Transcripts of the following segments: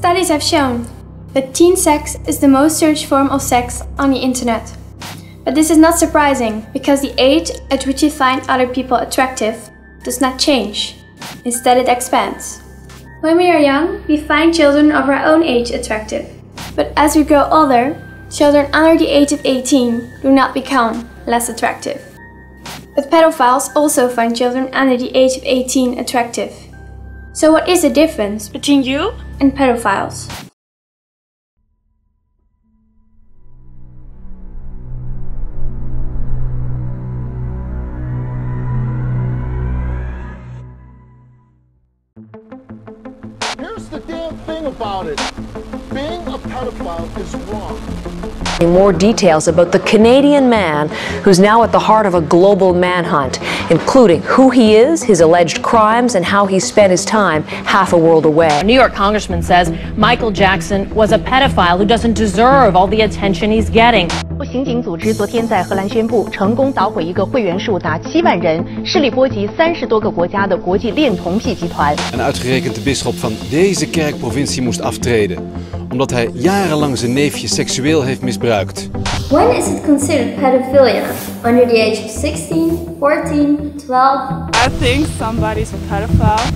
Studies have shown that teen sex is the most searched form of sex on the internet. But this is not surprising, because the age at which you find other people attractive does not change. Instead, it expands. When we are young, we find children of our own age attractive. But as we grow older, children under the age of 18 do not become less attractive. But pedophiles also find children under the age of 18 attractive. So what is the difference between you and pedophiles? Here's the damn thing about it. Being a pedophile is wrong. More details about the Canadian man who's now at the heart of a global manhunt, including who he is, his alleged crimes, and how he spent his time half a world away. A New York congressman says Michael Jackson was a pedophile who doesn't deserve all the attention he's getting. 刑警组织昨天在荷兰宣布，成功捣毁一个会员数达7万人、势力波及30多个国家的国际恋童癖集团。En uitgerekend de bisschop van deze kerkprovincie moest aftreden, omdat hij jarenlang zijn neefje seksueel heeft misbruikt. When is it considered pedophilia? Under the age of 16, 14, 12? I think somebody's a pedophile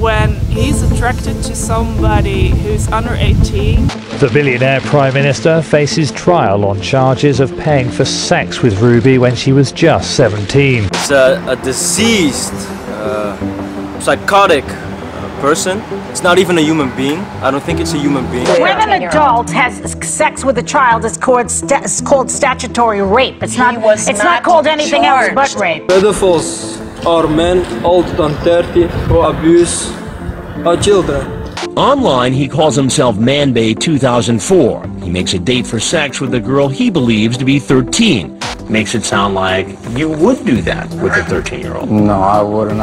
when he's attracted to somebody who's under 18. The billionaire Prime Minister faces trial on charges of paying for sex with Ruby when she was just 17. It's a diseased, psychotic person. It's not even a human being. I don't think it's a human being. When an adult has sex with a child, it's called statutory rape. It's not called anything else but rape. Pedophiles are men older than 30 who abuse our children. Online, he calls himself Manbay 2004. He makes a date for sex with a girl he believes to be 13. Makes it sound like you would do that with a 13-year-old. No, I wouldn't.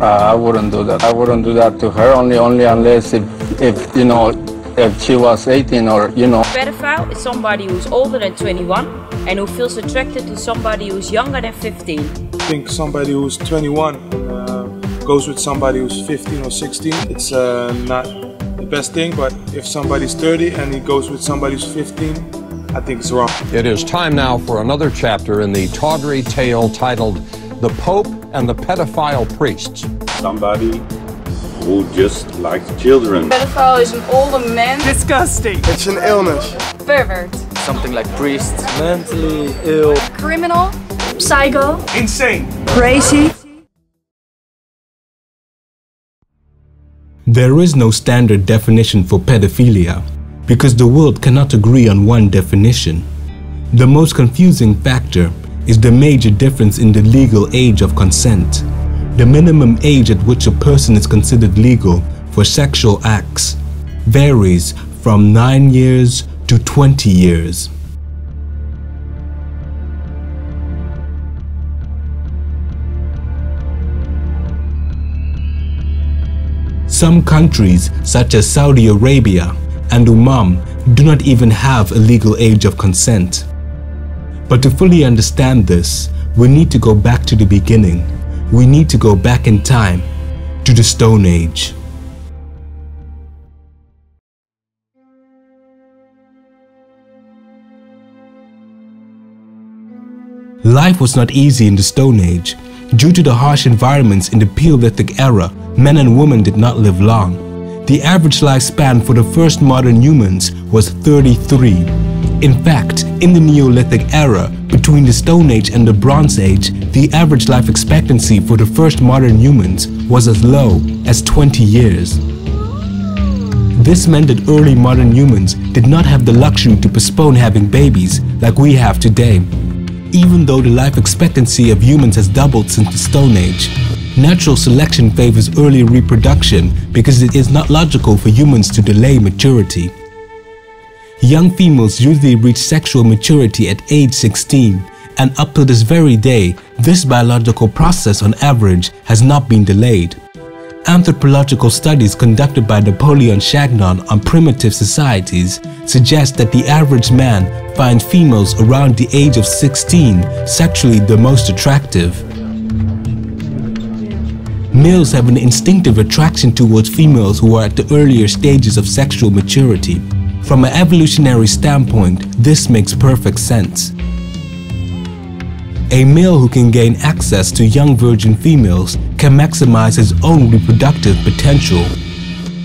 I wouldn't do that. I wouldn't do that to her. Only unless if you know, if she was 18 or you know. A pedophile is somebody who's older than 21 and who feels attracted to somebody who's younger than 15. I think somebody who's 21 goes with somebody who's 15 or 16. It's not the best thing, but if somebody's 30 and he goes with somebody who's 15, I think it's wrong. It is time now for another chapter in the tawdry tale titled The Pope and the Pedophile Priests. Somebody who just likes children. Pedophile is an older man. Disgusting. It's an illness. Pervert. Something like priest. Mentally ill. Criminal. Psycho. Insane. Crazy. There is no standard definition for pedophilia, because the world cannot agree on one definition. The most confusing factor is the major difference in the legal age of consent. The minimum age at which a person is considered legal for sexual acts varies from 9 years to 20 years. Some countries, such as Saudi Arabia and Oman, do not even have a legal age of consent. But to fully understand this, we need to go back to the beginning. We need to go back in time to the Stone Age. Life was not easy in the Stone Age. Due to the harsh environments in the Paleolithic era, men and women did not live long. The average lifespan for the first modern humans was 33. In fact, in the Neolithic era, between the Stone Age and the Bronze Age, the average life expectancy for the first modern humans was as low as 20 years. This meant that early modern humans did not have the luxury to postpone having babies like we have today. Even though the life expectancy of humans has doubled since the Stone Age, natural selection favors early reproduction because it is not logical for humans to delay maturity. Young females usually reach sexual maturity at age 16, and up to this very day, this biological process on average has not been delayed. Anthropological studies conducted by Napoleon Chagnon on primitive societies suggest that the average man finds females around the age of 16 sexually the most attractive. Males have an instinctive attraction towards females who are at the earlier stages of sexual maturity. From an evolutionary standpoint, this makes perfect sense. A male who can gain access to young virgin females can maximize his own reproductive potential.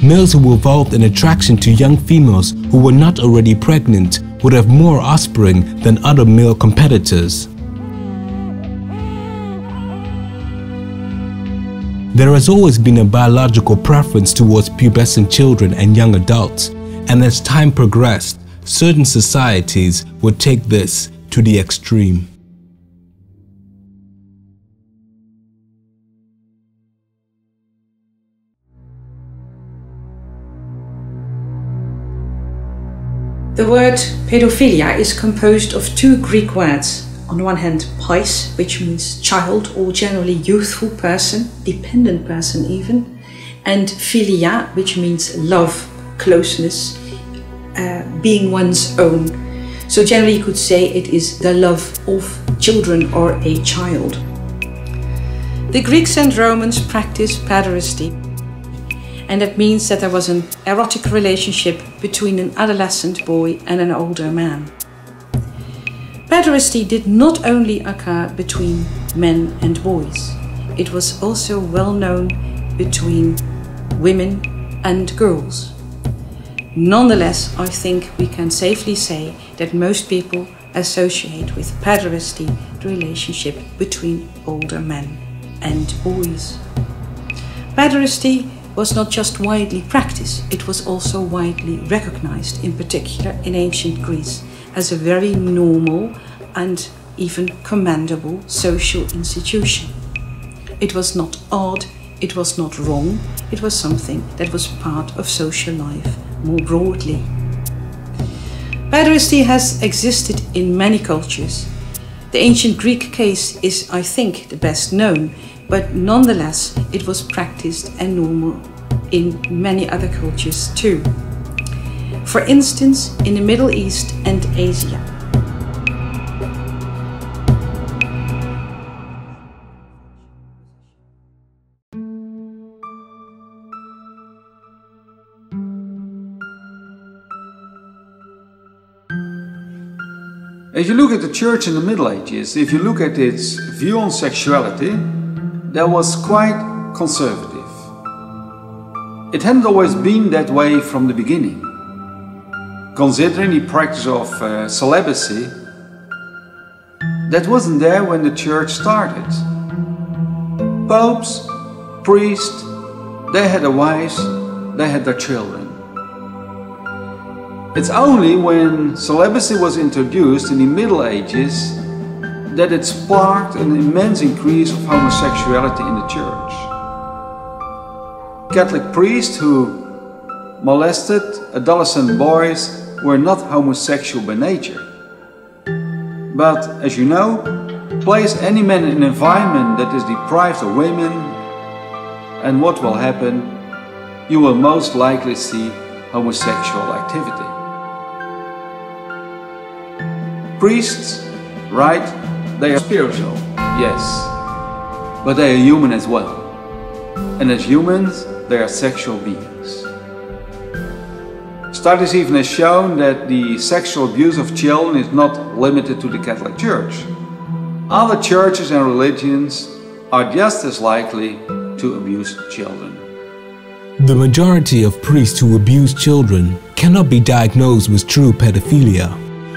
Males who evolved an attraction to young females who were not already pregnant would have more offspring than other male competitors. There has always been a biological preference towards pubescent children and young adults, and as time progressed, certain societies would take this to the extreme. The word pedophilia is composed of two Greek words. On the one hand, pais, which means child or generally youthful person, dependent person even, and philia, which means love, closeness, being one's own. So generally you could say it is the love of children or a child. The Greeks and Romans practiced pederasty. And that means that there was an erotic relationship between an adolescent boy and an older man. Pederasty did not only occur between men and boys, it was also well known between women and girls. Nonetheless, I think we can safely say that most people associate with pederasty the relationship between older men and boys. Pederasty was not just widely practiced, it was also widely recognized, in particular in ancient Greece, as a very normal and even commendable social institution. It was not odd, it was not wrong, it was something that was part of social life more broadly. Pederasty has existed in many cultures. The ancient Greek case is, I think, the best known, but nonetheless, it was practiced and normal in many other cultures too. For instance, in the Middle East and Asia. If you look at the church in the Middle Ages, if you look at its view on sexuality, that was quite conservative. It hadn't always been that way from the beginning. Considering the practice of celibacy, that wasn't there when the church started. Popes, priests, they had their wives, they had their children. It's only when celibacy was introduced in the Middle Ages that it sparked an immense increase of homosexuality in the church. Catholic priests who molested adolescent boys were not homosexual by nature. But, as you know, place any man in an environment that is deprived of women, and what will happen? You will most likely see homosexual activity. Priests, right? They are spiritual, yes, but they are human as well. And as humans, they are sexual beings. Studies even have shown that the sexual abuse of children is not limited to the Catholic Church. Other churches and religions are just as likely to abuse children. The majority of priests who abuse children cannot be diagnosed with true pedophilia.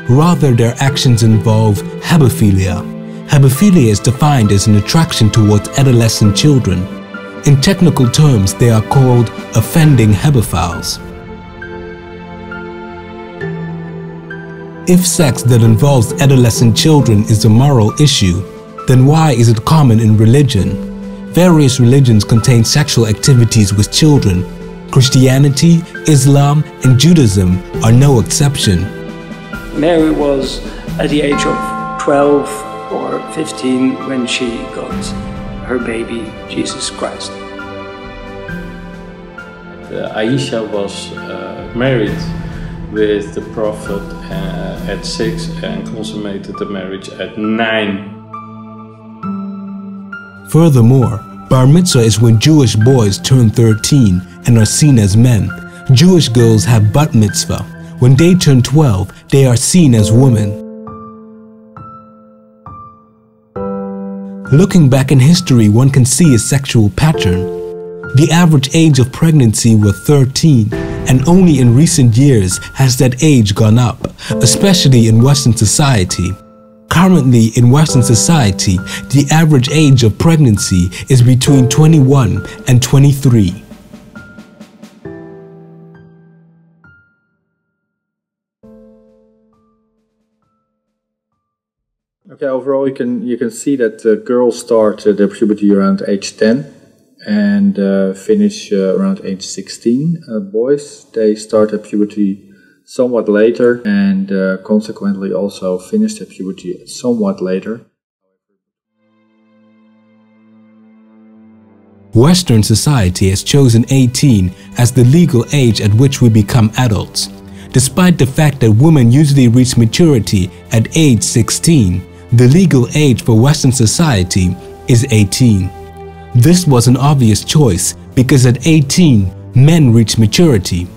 Rather, their actions involve hebephilia. Hebephilia is defined as an attraction towards adolescent children. In technical terms, they are called offending hebephiles. If sex that involves adolescent children is a moral issue, then why is it common in religion? Various religions contain sexual activities with children. Christianity, Islam, and Judaism are no exception. Mary was at the age of 12 or 15 when she got her baby, Jesus Christ. Aisha was married with the Prophet at 6 and consummated the marriage at 9. Furthermore, Bar mitzvah is when Jewish boys turn 13 and are seen as men. Jewish girls have bat mitzvah. When they turn 12, they are seen as women. Looking back in history, one can see a sexual pattern. The average age of pregnancy was 13, and only in recent years has that age gone up, especially in Western society. Currently, in Western society, the average age of pregnancy is between 21 and 23. Okay, overall you can see that girls start their puberty around age 10 and finish around age 16. Boys, they start their puberty somewhat later and consequently also finish their puberty somewhat later. Western society has chosen 18 as the legal age at which we become adults, despite the fact that women usually reach maturity at age 16. The legal age for Western society is 18. This was an obvious choice because at 18, men reach maturity.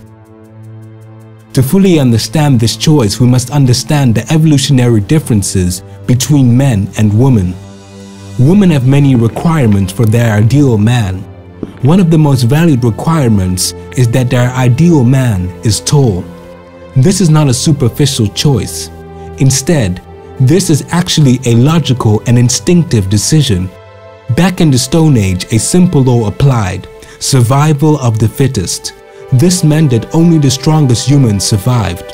To fully understand this choice, we must understand the evolutionary differences between men and women. Women have many requirements for their ideal man. One of the most valued requirements is that their ideal man is tall. This is not a superficial choice. Instead, this is actually a logical and instinctive decision. Back in the Stone Age, a simple law applied: survival of the fittest. This meant that only the strongest humans survived.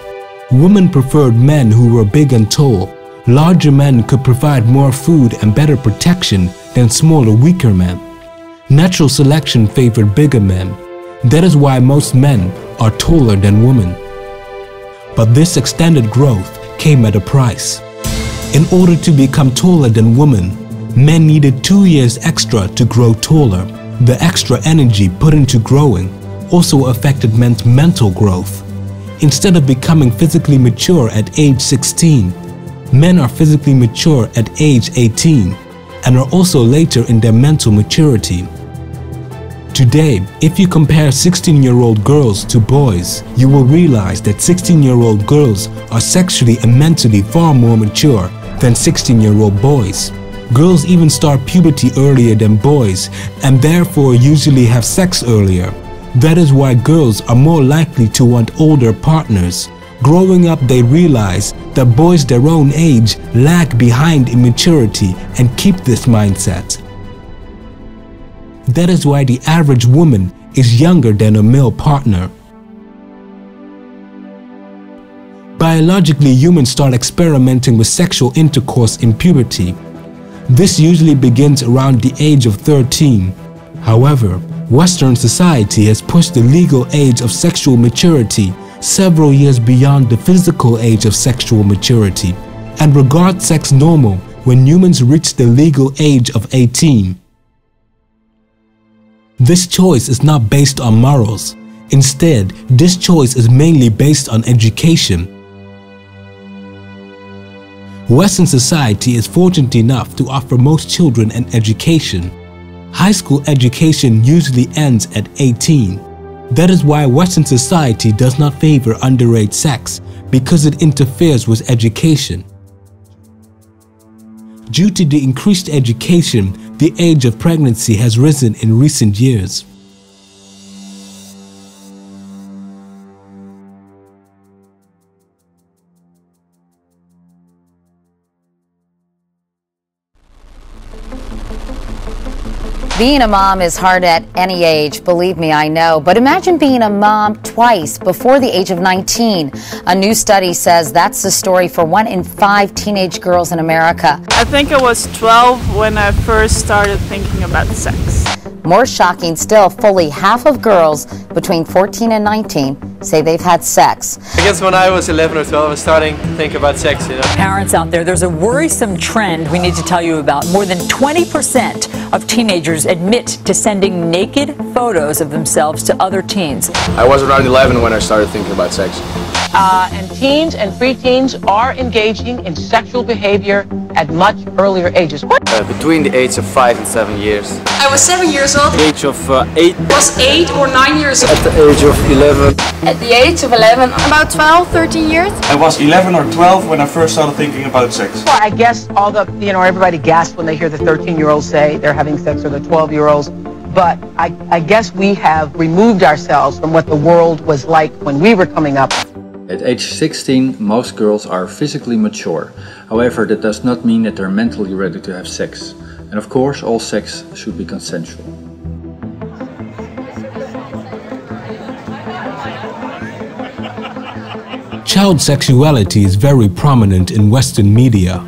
Women preferred men who were big and tall. Larger men could provide more food and better protection than smaller, weaker men. Natural selection favored bigger men. That is why most men are taller than women. But this extended growth came at a price. In order to become taller than women, men needed 2 years extra to grow taller. The extra energy put into growing also affected men's mental growth. Instead of becoming physically mature at age 16, men are physically mature at age 18 and are also later in their mental maturity. Today, if you compare 16-year-old girls to boys, you will realize that 16-year-old girls are sexually and mentally far more mature than 16-year-old boys. Girls even start puberty earlier than boys and therefore usually have sex earlier. That is why girls are more likely to want older partners. Growing up, they realize that boys their own age lag behind in maturity and keep this mindset. That is why the average woman is younger than her male partner. Biologically, humans start experimenting with sexual intercourse in puberty. This usually begins around the age of 13. However, Western society has pushed the legal age of sexual maturity several years beyond the physical age of sexual maturity and regards sex normal when humans reach the legal age of 18. This choice is not based on morals. Instead, this choice is mainly based on education. Western society is fortunate enough to offer most children an education. High school education usually ends at 18. That is why Western society does not favor underage sex, because it interferes with education. Due to the increased education, the age of pregnancy has risen in recent years. Being a mom is hard at any age, believe me, I know. But imagine being a mom twice before the age of 19. A new study says that's the story for 1 in 5 teenage girls in America. I think I was 12 when I first started thinking about sex. More shocking still, fully half of girls between 14 and 19 say they've had sex. I guess when I was 11 or 12, I was starting to think about sex, you know. Parents out there, there's a worrisome trend we need to tell you about. More than 20% of teenagers admit to sending naked photos of themselves to other teens. I was around 11 when I started thinking about sex. and teens and preteens are engaging in sexual behavior at much earlier ages. Between the age of 5 and 7 years. I was 7 years old. At the age of 8. Was 8 or 9 years old. At the age of 11. At the age of 11. About 12, 13 years. I was 11 or 12 when I first started thinking about sex. Well, I guess all the, you know, everybody gasps when they hear the 13-year-olds say they're having sex or the 12-year-olds. But I guess we have removed ourselves from what the world was like when we were coming up. At age 16, most girls are physically mature. However, that does not mean that they're mentally ready to have sex. And of course, all sex should be consensual. Child sexuality is very prominent in Western media.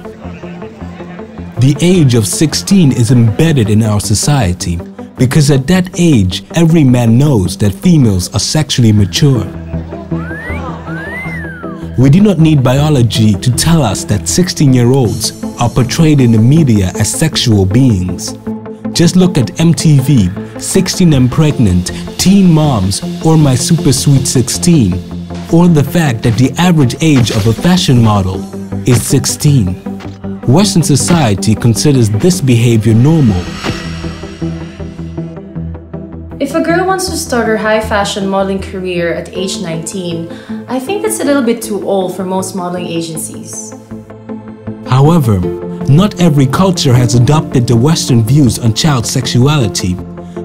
The age of 16 is embedded in our society, because at that age, every man knows that females are sexually mature. We do not need biology to tell us that 16-year-olds are portrayed in the media as sexual beings. Just look at MTV, 16 and Pregnant, Teen Moms, or My Super Sweet 16, or the fact that the average age of a fashion model is 16. Western society considers this behavior normal. If a girl wants to start her high fashion modeling career at age 19, I think that's a little bit too old for most modeling agencies. However, not every culture has adopted the Western views on child sexuality.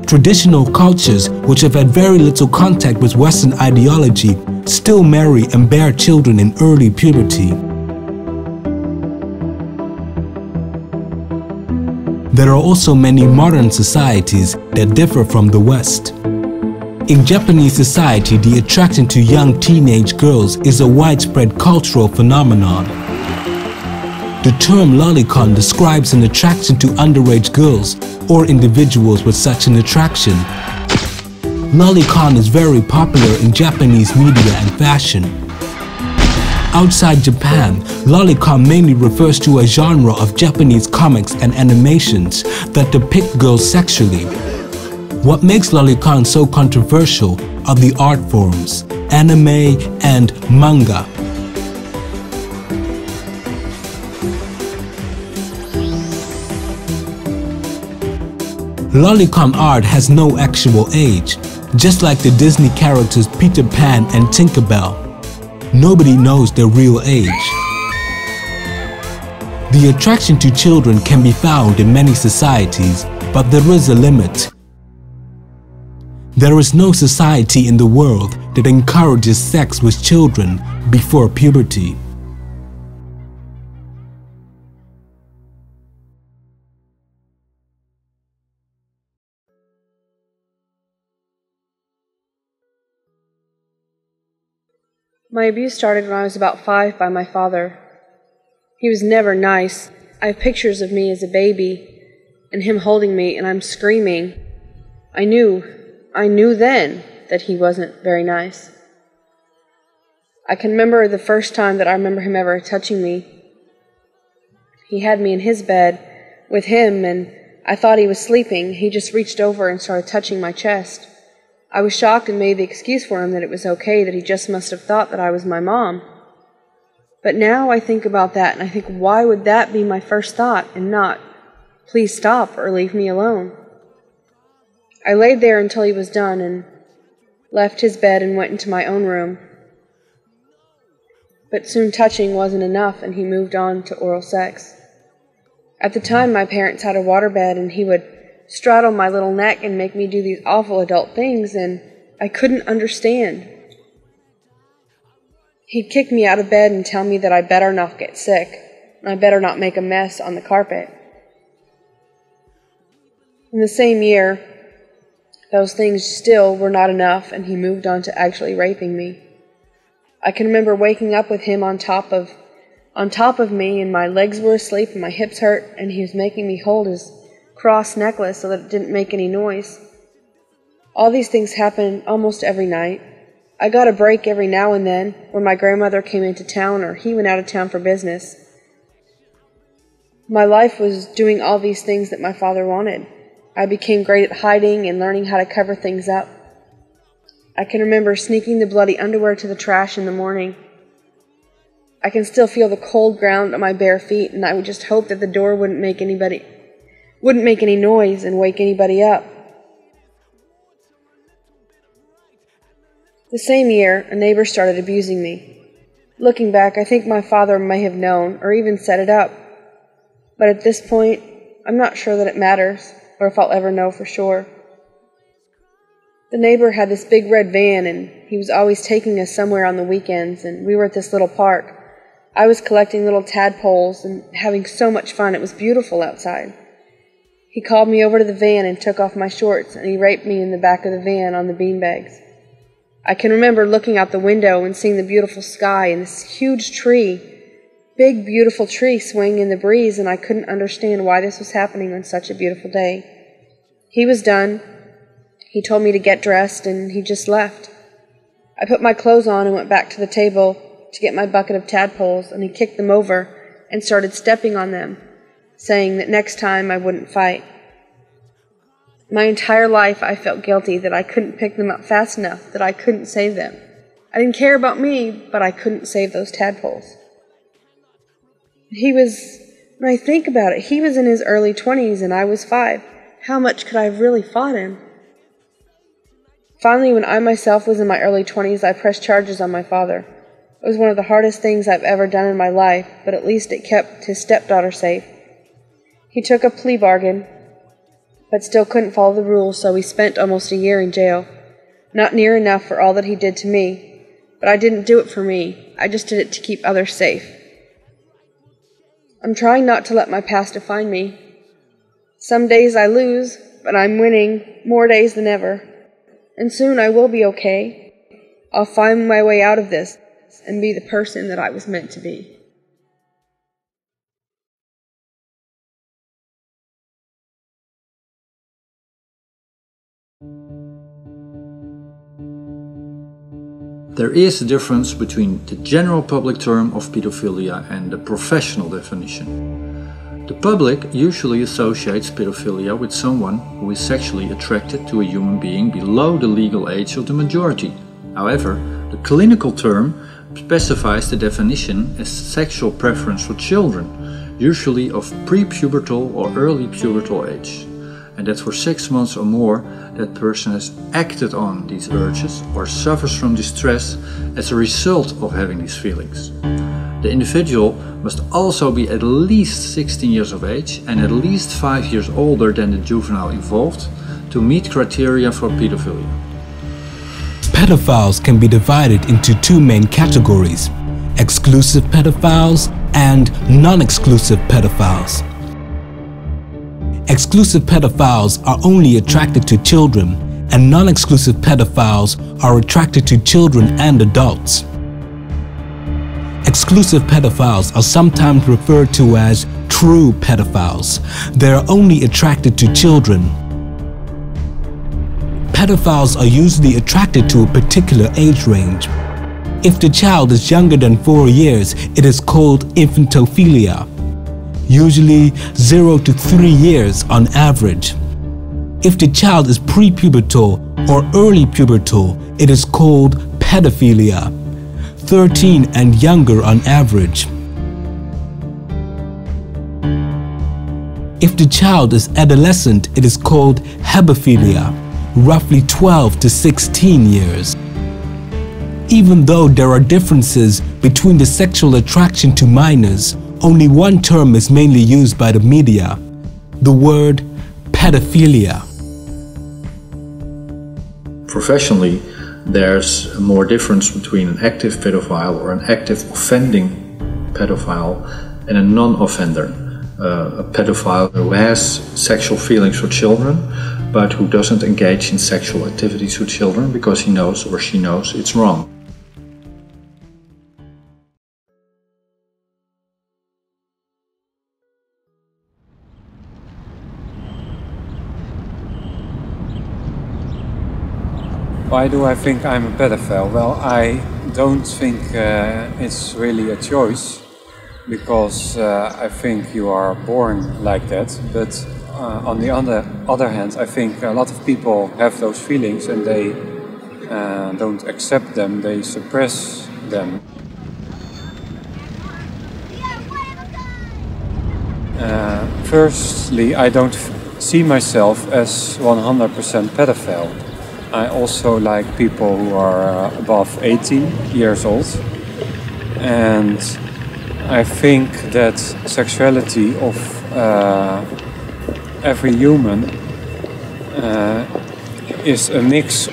Traditional cultures, which have had very little contact with Western ideology, still marry and bear children in early puberty. There are also many modern societies that differ from the West. In Japanese society, the attraction to young teenage girls is a widespread cultural phenomenon. The term lolicon describes an attraction to underage girls or individuals with such an attraction. Lolicon is very popular in Japanese media and fashion. Outside Japan, lolicon mainly refers to a genre of Japanese comics and animations that depict girls sexually. What makes lolicon so controversial are the art forms, anime and manga. Lolicon art has no actual age, just like the Disney characters Peter Pan and Tinkerbell. Nobody knows their real age. The attraction to children can be found in many societies, but there is a limit. There is no society in the world that encourages sex with children before puberty. My abuse started when I was about 5 by my father. He was never nice. I have pictures of me as a baby and him holding me and I'm screaming. I knew then that he wasn't very nice. I can remember the first time that I remember him ever touching me. He had me in his bed with him and I thought he was sleeping. He just reached over and started touching my chest. I was shocked and made the excuse for him that it was okay, that he just must have thought that I was my mom. But now I think about that and I think, why would that be my first thought and not, please stop or leave me alone? I laid there until he was done and left his bed and went into my own room. But soon touching wasn't enough and he moved on to oral sex. At the time my parents had a waterbed and he would straddle my little neck and make me do these awful adult things, and I couldn't understand. He'd kick me out of bed and tell me that I better not get sick, and I better not make a mess on the carpet. In the same year, those things still were not enough, and he moved on to actually raping me. I can remember waking up with him on top of me, and my legs were asleep, and my hips hurt, and he was making me hold his cross necklace so that it didn't make any noise. All these things happened almost every night. I got a break every now and then when my grandmother came into town or he went out of town for business. My life was doing all these things that my father wanted. I became great at hiding and learning how to cover things up. I can remember sneaking the bloody underwear to the trash in the morning I can still feel the cold ground on my bare feet, and I would just hope that the door wouldn't make any noise and wake anybody up. The same year, a neighbor started abusing me. Looking back, I think my father may have known or even set it up. But at this point, I'm not sure that it matters, or if I'll ever know for sure. The neighbor had this big red van, and he was always taking us somewhere on the weekends, and we were at this little park. I was collecting little tadpoles and having so much fun. It was beautiful outside. He called me over to the van and took off my shorts, and he raped me in the back of the van on the beanbags. I can remember looking out the window and seeing the beautiful sky and this huge tree, big beautiful tree swaying in the breeze, and I couldn't understand why this was happening on such a beautiful day. He was done. He told me to get dressed, and he just left. I put my clothes on and went back to the table to get my bucket of tadpoles, and he kicked them over and started stepping on them, saying that next time I wouldn't fight. My entire life I felt guilty that I couldn't pick them up fast enough, that I couldn't save them. I didn't care about me, but I couldn't save those tadpoles. When I think about it, he was in his early 20s and I was 5. How much could I have really fought him? Finally, when I myself was in my early 20s, I pressed charges on my father. It was one of the hardest things I've ever done in my life, but at least it kept his stepdaughter safe. He took a plea bargain, but still couldn't follow the rules, so he spent almost a year in jail. Not near enough for all that he did to me, but I didn't do it for me. I just did it to keep others safe. I'm trying not to let my past define me. Some days I lose, but I'm winning more days than ever. And soon I will be okay. I'll find my way out of this and be the person that I was meant to be. There is a difference between the general public term of pedophilia and the professional definition. The public usually associates pedophilia with someone who is sexually attracted to a human being below the legal age of the majority. However, the clinical term specifies the definition as sexual preference for children, usually of prepubertal or early pubertal age, and that for 6 months or more that person has acted on these urges or suffers from distress as a result of having these feelings. The individual must also be at least 16 years of age and at least 5 years older than the juvenile involved to meet criteria for pedophilia. Pedophiles can be divided into two main categories: exclusive pedophiles and non-exclusive pedophiles. Exclusive pedophiles are only attracted to children, and non-exclusive pedophiles are attracted to children and adults. Exclusive pedophiles are sometimes referred to as true pedophiles. They are only attracted to children. Pedophiles are usually attracted to a particular age range. If the child is younger than 4 years, it is called infantophilia. Usually 0 to 3 years on average. If the child is prepubertal or early pubertal, it is called pedophilia, 13 and younger on average. If the child is adolescent, it is called hebephilia, roughly 12 to 16 years. Even though there are differences between the sexual attraction to minors, only one term is mainly used by the media, the word pedophilia. Professionally, there's more difference between an active pedophile or an active offending pedophile and a non-offender. A pedophile who has sexual feelings for children, but who doesn't engage in sexual activities with children because he knows or she knows it's wrong. Why do I think I'm a pedophile? Well, I don't think it's really a choice, because I think you are born like that. But on the other hand, I think a lot of people have those feelings and they don't accept them, they suppress them. Firstly, I don't see myself as 100% pedophile. I also like people who are above 18 years old. And I think that sexuality of every human is a mix.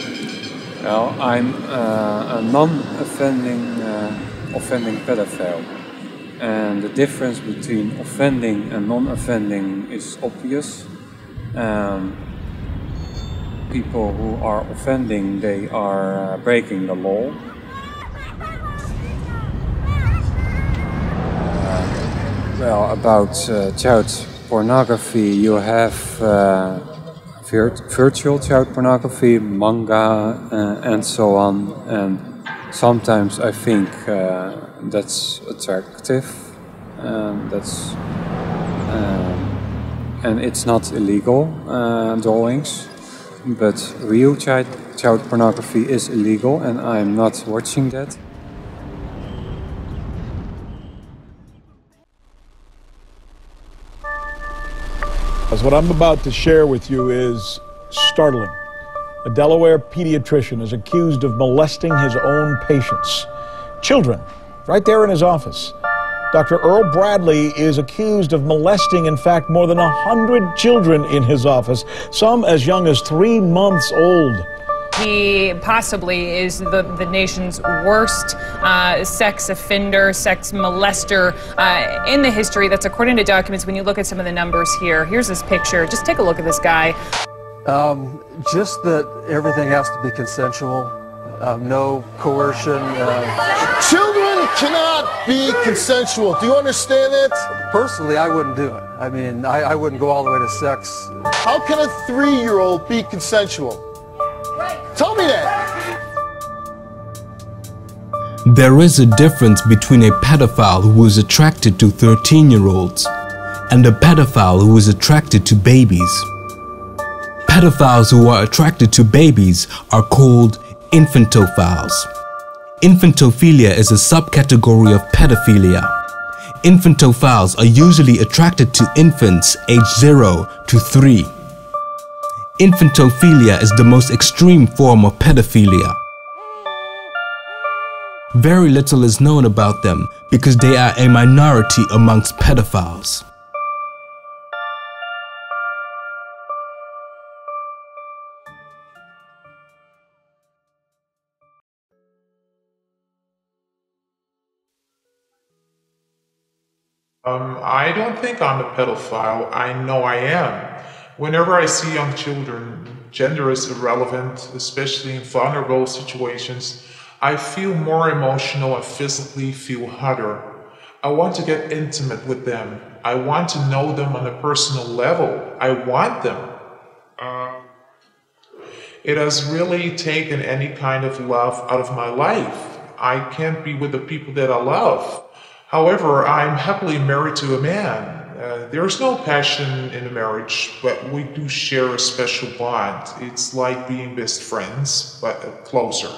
Well, I'm a non-offending offending pedophile. And the difference between offending and non-offending is obvious. People who are offending, they are breaking the law. Well, about child pornography, you have virtual child pornography, manga, and so on. And sometimes I think that's attractive, and it's not illegal drawings, but real child pornography is illegal, and I'm not watching that. Because what I'm about to share with you is startling. A Delaware pediatrician is accused of molesting his own patients. Children, right there in his office. Dr. Earl Bradley is accused of molesting, in fact, more than 100 children in his office, some as young as 3 months old. He possibly is the nation's worst sex offender, sex molester in the history. That's according to documents. When you look at some of the numbers here, here's this picture. Just take a look at this guy. Just that everything has to be consensual, no coercion. Children cannot be consensual. Do you understand that? Personally, I wouldn't do it. I mean, I wouldn't go all the way to sex. How can a 3-year-old be consensual? Tell me that. There is a difference between a pedophile who is attracted to 13-year-olds and a pedophile who is attracted to babies. Pedophiles who are attracted to babies are called infantophiles. Infantophilia is a subcategory of pedophilia. Infantophiles are usually attracted to infants aged 0 to 3. Infantophilia is the most extreme form of pedophilia. Very little is known about them because they are a minority amongst pedophiles. I don't think I'm a pedophile. I know I am. Whenever I see young children, gender is irrelevant, especially in vulnerable situations. I feel more emotional and physically feel hotter. I want to get intimate with them. I want to know them on a personal level. I want them. It has really taken any kind of love out of my life. I can't be with the people that I love. However, I'm happily married to a man. There's no passion in a marriage, but we do share a special bond. It's like being best friends, but closer.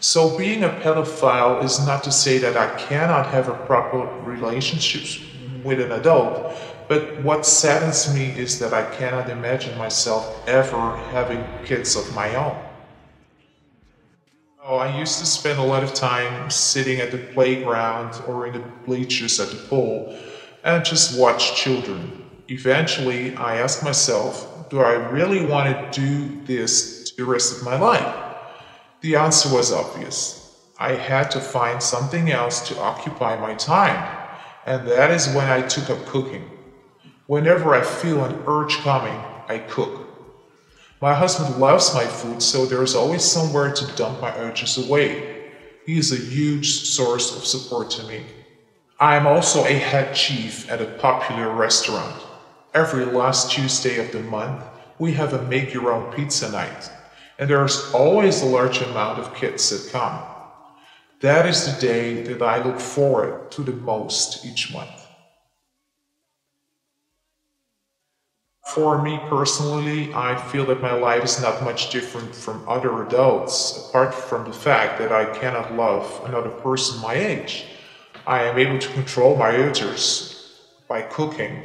So being a pedophile is not to say that I cannot have a proper relationship with an adult, but what saddens me is that I cannot imagine myself ever having kids of my own. Oh, I used to spend a lot of time sitting at the playground or in the bleachers at the pool and just watch children. Eventually, I asked myself, do I really want to do this the rest of my life? The answer was obvious. I had to find something else to occupy my time, and that is when I took up cooking. Whenever I feel an urge coming, I cook. My husband loves my food, so there's always somewhere to dump my urges away. He is a huge source of support to me. I am also a head chef at a popular restaurant. Every last Tuesday of the month, we have a make-your-own pizza night, and there's always a large amount of kids that come. That is the day that I look forward to the most each month. For me personally, I feel that my life is not much different from other adults, apart from the fact that I cannot love another person my age. I am able to control my urges by cooking,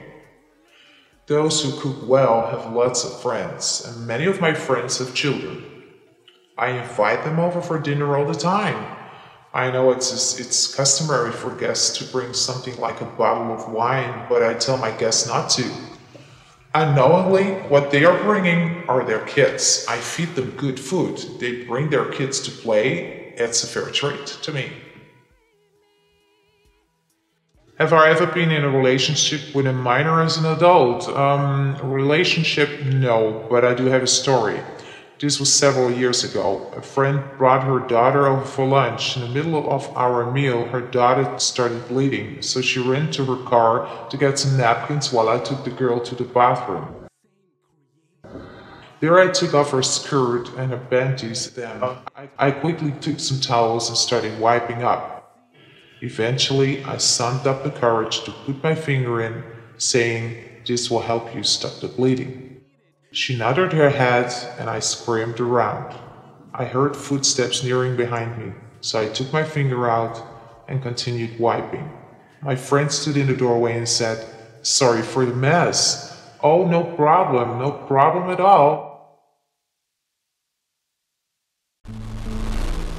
Those who cook well have lots of friends, and many of my friends have children. I invite them over for dinner all the time. I know it's customary for guests to bring something like a bottle of wine, but I tell my guests not to. Unknowingly, what they are bringing are their kids. I feed them good food. They bring their kids to play. It's a fair treat to me. Have I ever been in a relationship with a minor as an adult? Relationship, no, but I do have a story. This was several years ago. A friend brought her daughter over for lunch. In the middle of our meal, her daughter started bleeding, so she ran to her car to get some napkins while I took the girl to the bathroom. There I took off her skirt and her panties. Then I quickly took some towels and started wiping up. Eventually, I summoned up the courage to put my finger in, saying, "This will help you stop the bleeding." She nodded her head, and I screamed around. I heard footsteps nearing behind me, so I took my finger out and continued wiping. My friend stood in the doorway and said, "Sorry for the mess." "Oh, no problem, no problem at all."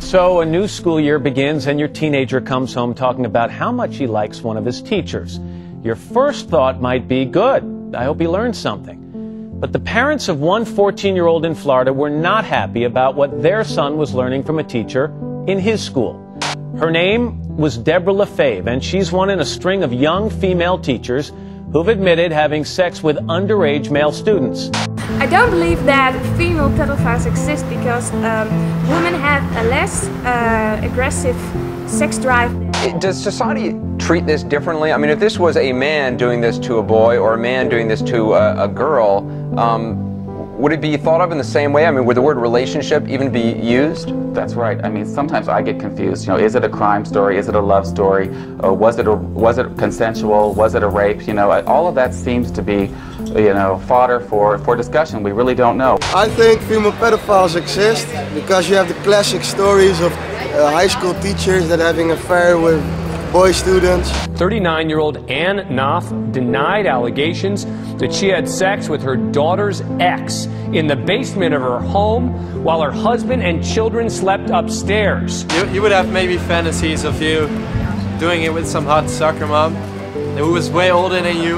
So a new school year begins and your teenager comes home talking about how much he likes one of his teachers. Your first thought might be, good, I hope he learned something. But the parents of one 14-year-old in Florida were not happy about what their son was learning from a teacher in his school. Her name was Deborah LaFave, and she's one in a string of young female teachers who've admitted having sex with underage male students. I don't believe that female pedophiles exist because women have a less aggressive sex drive. Does society treat this differently? I mean, if this was a man doing this to a boy or a man doing this to a girl, would it be thought of in the same way? I mean, would the word relationship even be used? That's right. I mean, sometimes I get confused. You know, is it a crime story? Is it a love story? Or was it consensual? Was it a rape? You know, all of that seems to be, you know, fodder for discussion. We really don't know. I think female pedophiles exist because you have the classic stories of high school teachers that having an affair with boy students. 39-year-old Ann Knopf denied allegations that she had sex with her daughter's ex in the basement of her home while her husband and children slept upstairs. You would have maybe fantasies of you doing it with some hot soccer mom who was way older than you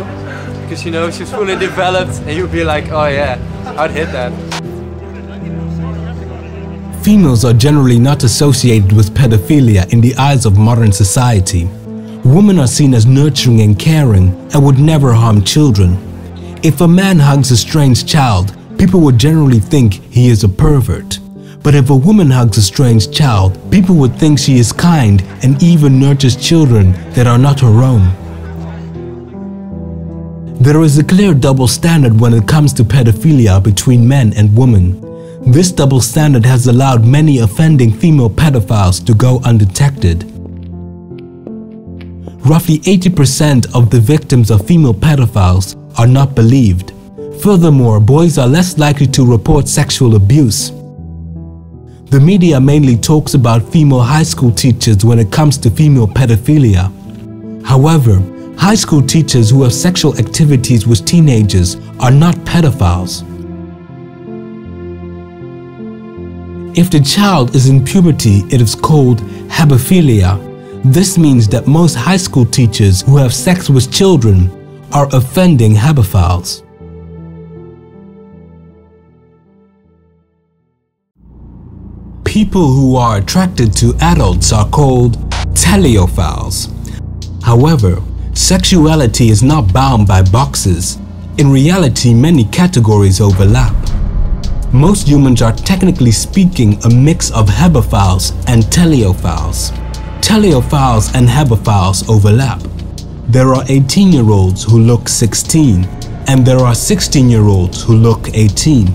because, you know, she's fully developed, and you'd be like, oh yeah, I'd hit that. Females are generally not associated with pedophilia in the eyes of modern society. Women are seen as nurturing and caring and would never harm children. If a man hugs a strange child, people would generally think he is a pervert. But if a woman hugs a strange child, people would think she is kind and even nurtures children that are not her own. There is a clear double standard when it comes to pedophilia between men and women. This double standard has allowed many offending female pedophiles to go undetected. Roughly 80% of the victims of female pedophiles are not believed. Furthermore, boys are less likely to report sexual abuse. The media mainly talks about female high school teachers when it comes to female pedophilia. However, high school teachers who have sexual activities with teenagers are not pedophiles. If the child is in puberty, it is called hebephilia. This means that most high school teachers who have sex with children are offending hebephiles. People who are attracted to adults are called teleophiles. However, sexuality is not bound by boxes. In reality, many categories overlap. Most humans are technically speaking a mix of hebephiles and teleophiles. Teleophiles and hebephiles overlap. There are 18-year-olds who look 16, and there are 16-year-olds who look 18.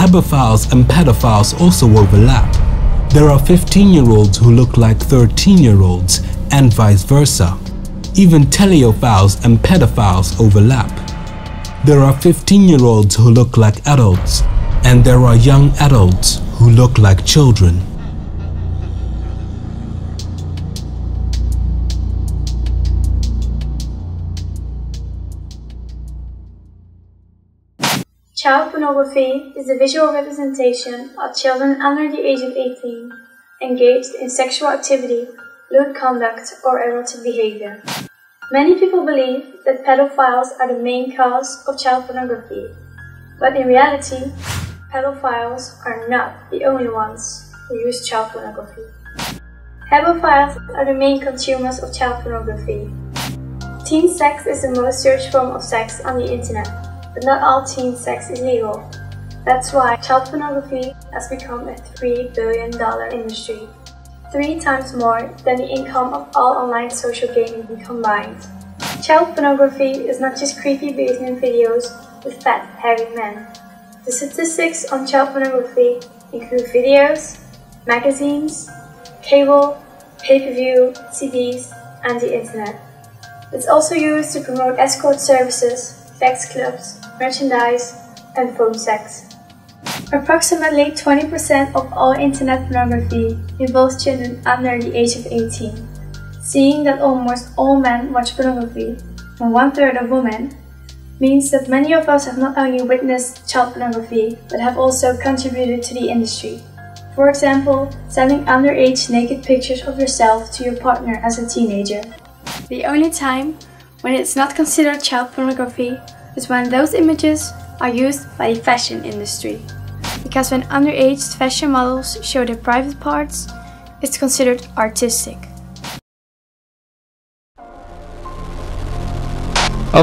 Hebephiles and pedophiles also overlap. There are 15-year-olds who look like 13-year-olds, and vice versa. Even teleophiles and pedophiles overlap. There are 15-year-olds who look like adults, and there are young adults who look like children. Child pornography is the visual representation of children under the age of 18 engaged in sexual activity, lewd conduct, or erotic behavior. Many people believe that pedophiles are the main cause of child pornography, but in reality, pedophiles are not the only ones who use child pornography. Pedophiles are the main consumers of child pornography. Teen sex is the most searched form of sex on the internet, but not all teen sex is legal. That's why child pornography has become a $3 billion industry, 3 times more than the income of all online social gaming combined. Child pornography is not just creepy basement videos with fat, heavy men. The statistics on child pornography include videos, magazines, cable, pay-per-view, CDs, and the internet. It's also used to promote escort services, sex clubs, merchandise, and phone sex. Approximately 20% of all internet pornography involves children under the age of 18. Seeing that almost all men watch pornography, and 1/3 of women, means that many of us have not only witnessed child pornography, but have also contributed to the industry. For example, sending underage naked pictures of yourself to your partner as a teenager. The only time when it's not considered child pornography is when those images are used by the fashion industry. Because when underage fashion models show their private parts, it's considered artistic.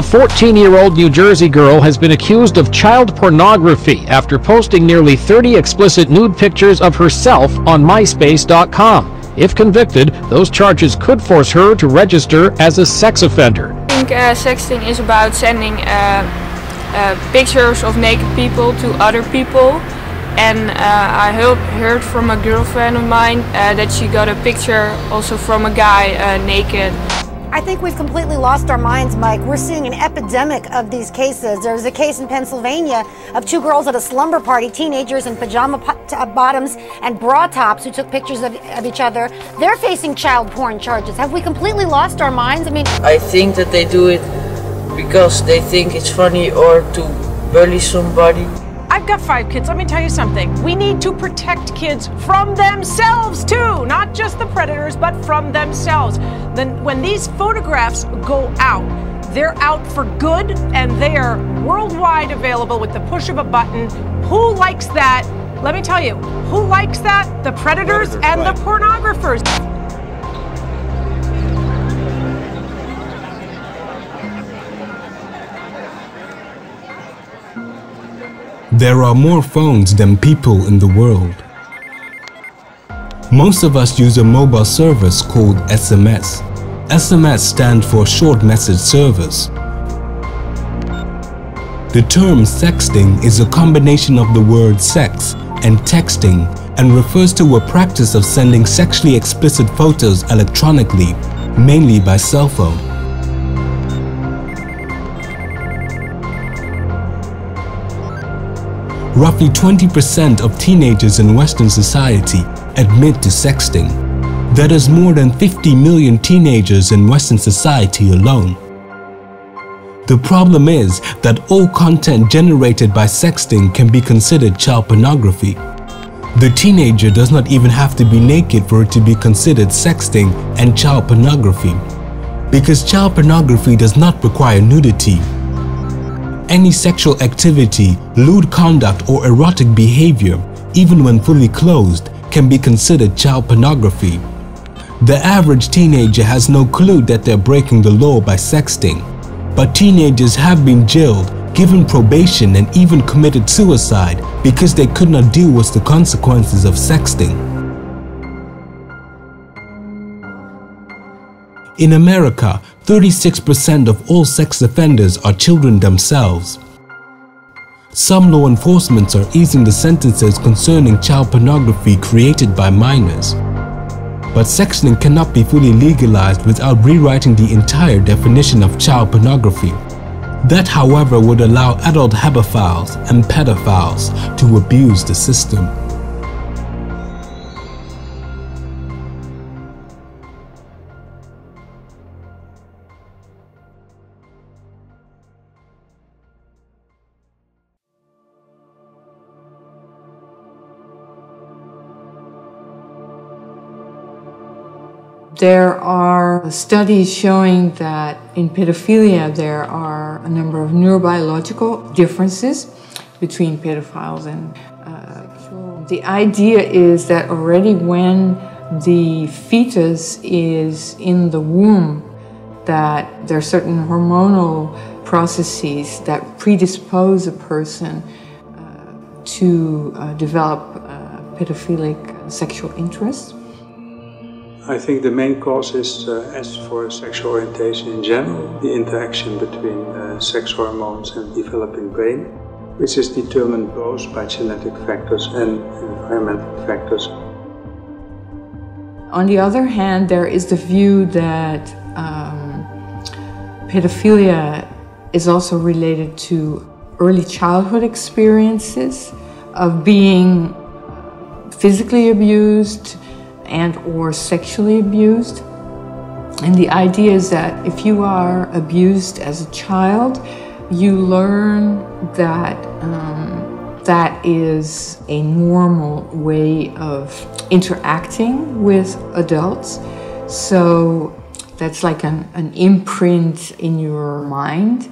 A 14-year-old New Jersey girl has been accused of child pornography after posting nearly 30 explicit nude pictures of herself on MySpace.com. If convicted, those charges could force her to register as a sex offender. I think sexting is about sending pictures of naked people to other people. And I heard from a girlfriend of mine that she got a picture also from a guy naked. I think we've completely lost our minds, Mike. We're seeing an epidemic of these cases. There was a case in Pennsylvania of 2 girls at a slumber party, teenagers in pajama bottoms and bra tops who took pictures of each other. They're facing child porn charges. Have we completely lost our minds? I mean, I think that they do it because they think it's funny or to bully somebody. I've got 5 kids. Let me tell you something. We need to protect kids from themselves too, not just the predators, but from themselves. Then when these photographs go out, they're out for good and they are worldwide available with the push of a button. Who likes that? Let me tell you, who likes that? The predators and the pornographers. There are more phones than people in the world. Most of us use a mobile service called SMS. SMS stands for Short Message Service. The term sexting is a combination of the word sex and texting and refers to a practice of sending sexually explicit photos electronically, mainly by cell phone. Roughly 20% of teenagers in Western society admit to sexting. That is more than 50 million teenagers in Western society alone. The problem is that all content generated by sexting can be considered child pornography. The teenager does not even have to be naked for it to be considered sexting and child pornography, because child pornography does not require nudity. Any sexual activity, lewd conduct or erotic behavior, even when fully clothed, can be considered child pornography. The average teenager has no clue that they're breaking the law by sexting, but teenagers have been jailed, given probation and even committed suicide because they could not deal with the consequences of sexting. In America, 36% of all sex offenders are children themselves. Some law enforcement are easing the sentences concerning child pornography created by minors. But sexting cannot be fully legalized without rewriting the entire definition of child pornography. That, however, would allow adult hebephiles and pedophiles to abuse the system. There are studies showing that in pedophilia there are a number of neurobiological differences between pedophiles and sexual. The idea is that already when the fetus is in the womb, that there are certain hormonal processes that predispose a person to develop pedophilic sexual interests. I think the main cause is, as for sexual orientation in general, the interaction between sex hormones and developing brain, which is determined both by genetic factors and environmental factors. On the other hand, there is the view that pedophilia is also related to early childhood experiences of being physically abused and or sexually abused. And the idea is that if you are abused as a child, you learn that that is a normal way of interacting with adults. So that's like an imprint in your mind.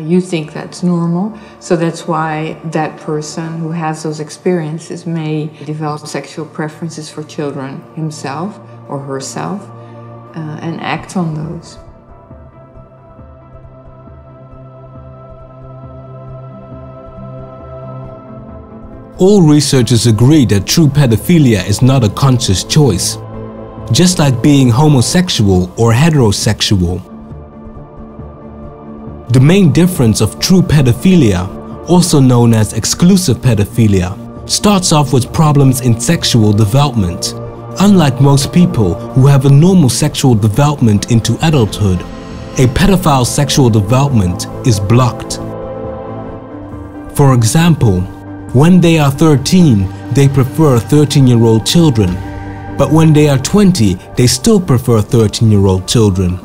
You think that's normal. So that's why that person who has those experiences may develop sexual preferences for children himself or herself and act on those. All researchers agree that true pedophilia is not a conscious choice, just like being homosexual or heterosexual. The main difference of true pedophilia, also known as exclusive pedophilia, starts off with problems in sexual development. Unlike most people who have a normal sexual development into adulthood, a pedophile's sexual development is blocked. For example, when they are 13, they prefer 13-year-old children. But when they are 20, they still prefer 13-year-old children.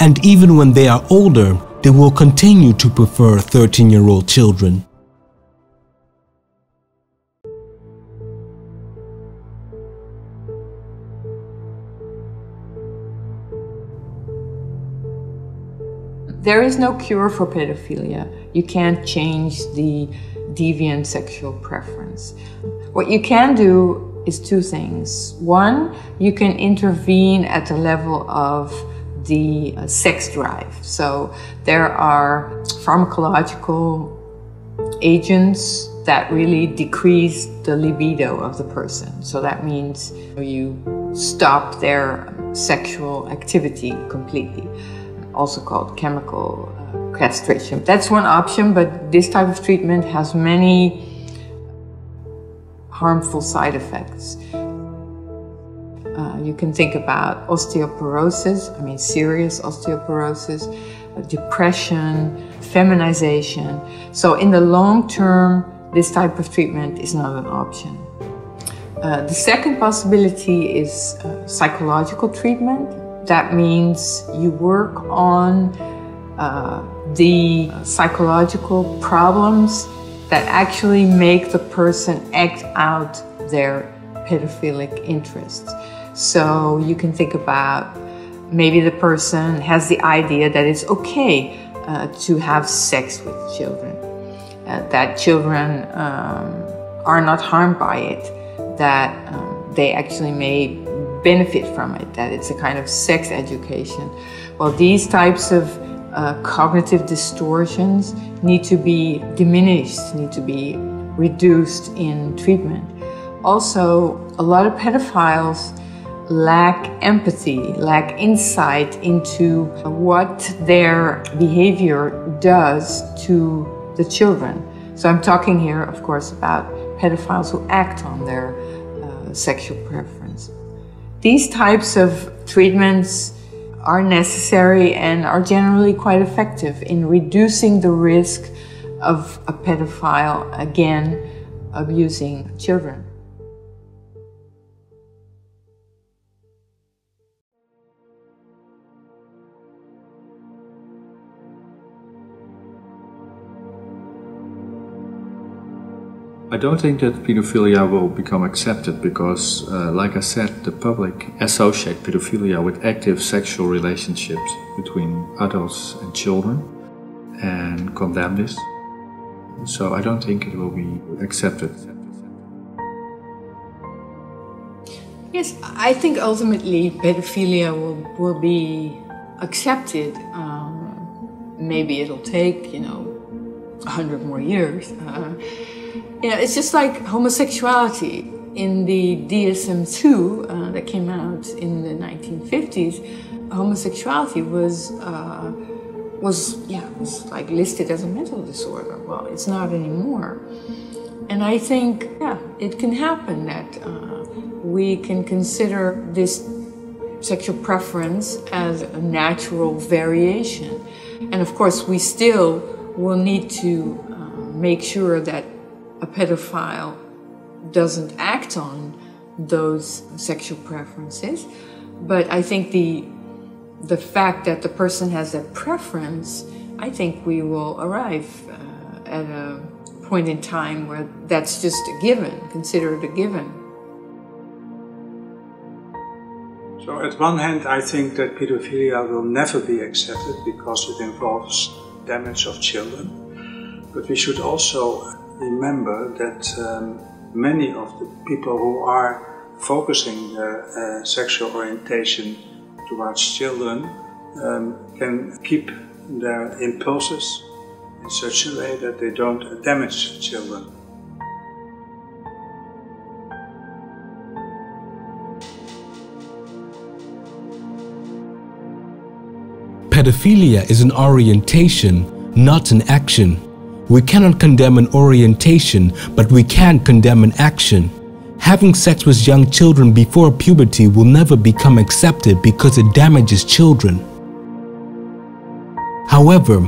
And even when they are older, they will continue to prefer 13-year-old children. There is no cure for pedophilia. You can't change the deviant sexual preference. What you can do is two things. One, you can intervene at the level of the sex drive. So there are pharmacological agents that really decrease the libido of the person. So that means you stop their sexual activity completely, also called chemical castration. That's one option, but this type of treatment has many harmful side effects. You can think about osteoporosis, serious osteoporosis, depression, feminization. So in the long term, this type of treatment is not an option. The second possibility is psychological treatment. That means you work on the psychological problems that actually make the person act out their pedophilic interests. So you can think about maybe the person has the idea that it's okay to have sex with children, that children are not harmed by it, that they actually may benefit from it, that it's a kind of sex education. Well, these types of cognitive distortions need to be diminished, need to be reduced in treatment. Also, a lot of pedophiles lack empathy, lack insight into what their behavior does to the children. So I'm talking here, of course, about pedophiles who act on their sexual preference. These types of treatments are necessary and are generally quite effective in reducing the risk of a pedophile, again, abusing children. I don't think that pedophilia will become accepted because, like I said, the public associate pedophilia with active sexual relationships between adults and children and condemn this. So I don't think it will be accepted. Yes, I think ultimately pedophilia will be accepted. Maybe it'll take, 100 more years. It's just like homosexuality. In the DSM-II that came out in the 1950s, homosexuality was like listed as a mental disorder. Well, it's not anymore. And I think, it can happen that we can consider this sexual preference as a natural variation. And of course, we still will need to make sure that a pedophile doesn't act on those sexual preferences. But I think the fact that the person has a preference, I think we will arrive at a point in time where that's just a given, considered a given. So at one hand, I think that pedophilia will never be accepted because it involves damage of children. But we should also remember that many of the people who are focusing their sexual orientation towards children can keep their impulses in such a way that they don't damage children. Pedophilia is an orientation, not an action. We cannot condemn an orientation, but we can condemn an action. Having sex with young children before puberty will never become accepted because it damages children. However,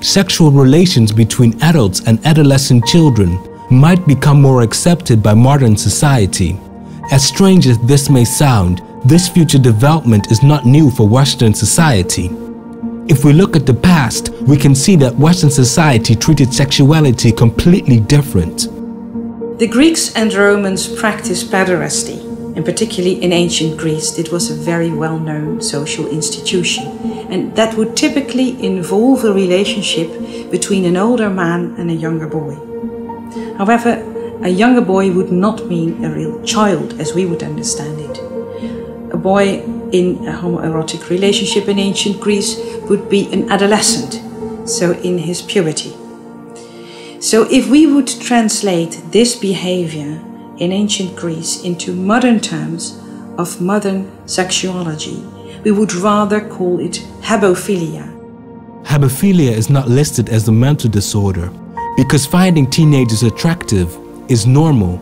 sexual relations between adults and adolescent children might become more accepted by modern society. As strange as this may sound, this future development is not new for Western society. If we look at the past, we can see that Western society treated sexuality completely different. The Greeks and Romans practiced pederasty, and particularly in ancient Greece, it was a very well-known social institution. And that would typically involve a relationship between an older man and a younger boy. However, a younger boy would not mean a real child as we would understand it. A boy in a homoerotic relationship in ancient Greece would be an adolescent, so in his puberty. So if we would translate this behavior in ancient Greece into modern terms of modern sexuology, we would rather call it habophilia. Habophilia is not listed as a mental disorder because finding teenagers attractive is normal.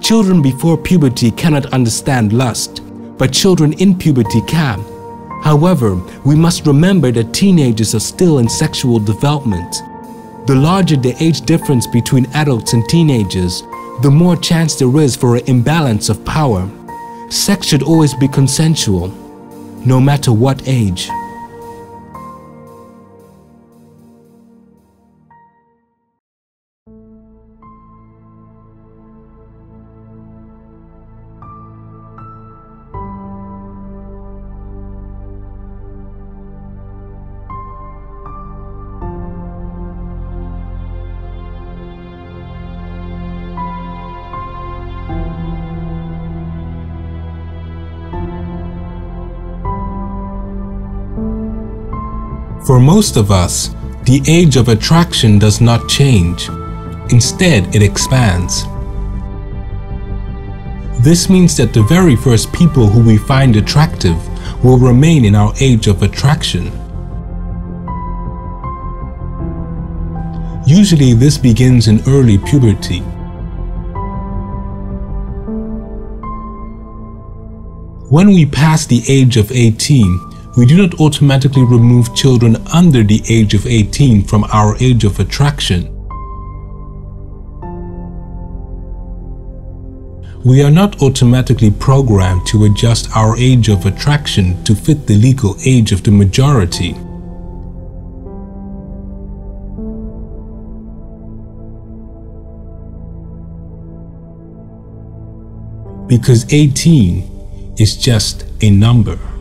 Children before puberty cannot understand lust, but children in puberty can. However, we must remember that teenagers are still in sexual development. The larger the age difference between adults and teenagers, the more chance there is for an imbalance of power. Sex should always be consensual, no matter what age. For most of us, the age of attraction does not change. Instead, it expands. This means that the very first people who we find attractive will remain in our age of attraction. Usually, this begins in early puberty. When we pass the age of 18, we do not automatically remove children under the age of 18 from our age of attraction. We are not automatically programmed to adjust our age of attraction to fit the legal age of the majority. because 18 is just a number.